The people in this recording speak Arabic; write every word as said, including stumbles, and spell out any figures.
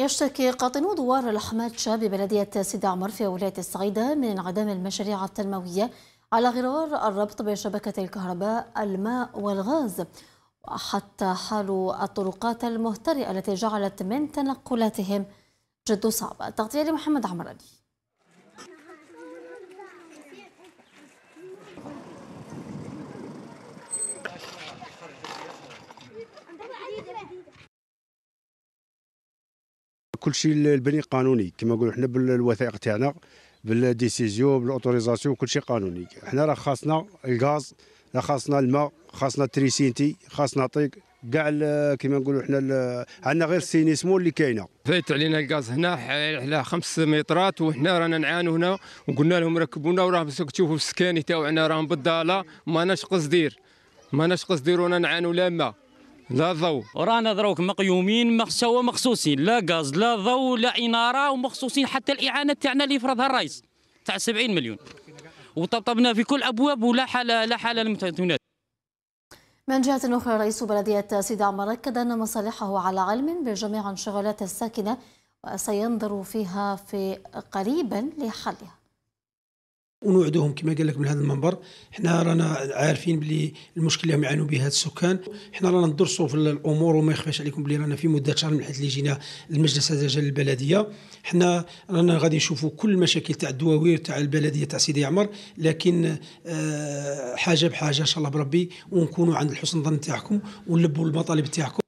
يشتكي قاطنو دوار الحمادشة ببلدية سيدي عمر في ولاية السعيدة من انعدام المشاريع التنموية على غرار الربط بشبكة الكهرباء الماء والغاز، وحتى حال الطرقات المهترئة التي جعلت من تنقلاتهم جد صعبة. تغطية لمحمد عمراني. كل شيء البني قانوني كما نقولوا حنا بالوثائق تاعنا بالديسيزيون بالاوتوريزاسيون كل شيء قانوني. حنا راه خاصنا الغاز، راه خاصنا الماء، خاصنا تريسينتي، خاصنا طيق كاع كما نقولوا حنا عندنا غير السينيسمون اللي كاينه. فات علينا الغاز هنا على خمس مترات وحنا رانا نعانوا هنا، وقلنا لهم ركبونا وراه تشوفوا السكاني تاعنا راهم بالضاله، ماناش قصدير ماناش قصدير ورانا نعانوا لا ماء لا ضوء. رانا دروك مقيومين مخسوا مخصوصين، لا غاز لا ضوء لا اناره، ومخصوصين حتى الاعانه تاعنا اللي فرضها الرئيس تاع سبعين مليون، وطبطبنا في كل ابواب ولا حاله لا حاله للمتناول. من جهه اخرى رئيس بلديه سيدي عمر اكد ان مصالحه على علم بجميع انشغالات الساكنه وسينظر فيها في قريبا لحلها. ونوعدوهم كما قال لك من هذا المنبر، حنا رانا عارفين بلي المشكل اللي هم يعانوا به هاد السكان، حنا رانا ندرسوا في الامور وما يخفاش عليكم بلي رانا في مده شهر من حيث اللي جينا المجلس هذا ديال البلديه، حنا رانا غادي نشوفوا كل المشاكل تاع الدواوير تاع البلديه تاع سيدي عمر، لكن حاجه بحاجه ان شاء الله بربي، ونكونوا عند حسن الظن تاعكم ونلبوا المطالب تاعكم.